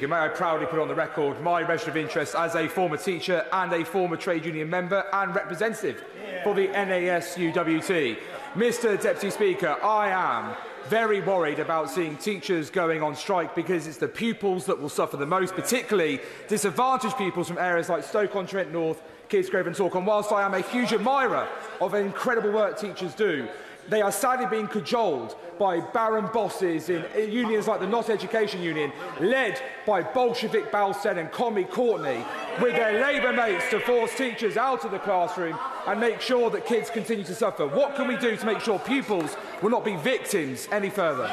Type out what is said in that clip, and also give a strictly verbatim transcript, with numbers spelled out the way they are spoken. May I proudly put on the record my register of interest as a former teacher and a former trade union member and representative yeah. for the N A S U W T. Mister Deputy Speaker, I am very worried about seeing teachers going on strike because it's the pupils that will suffer the most, particularly disadvantaged pupils from areas like Stoke-on-Trent North, Kidsgrove and Torquay. And whilst I am a huge admirer of incredible work teachers do, they are sadly being cajoled by barren bosses in unions like the N E U Education Union, led by Bolshevik Balsen and Commie Courtney, with their Labour mates to force teachers out of the classroom and make sure that kids continue to suffer. What can we do to make sure pupils will not be victims any further?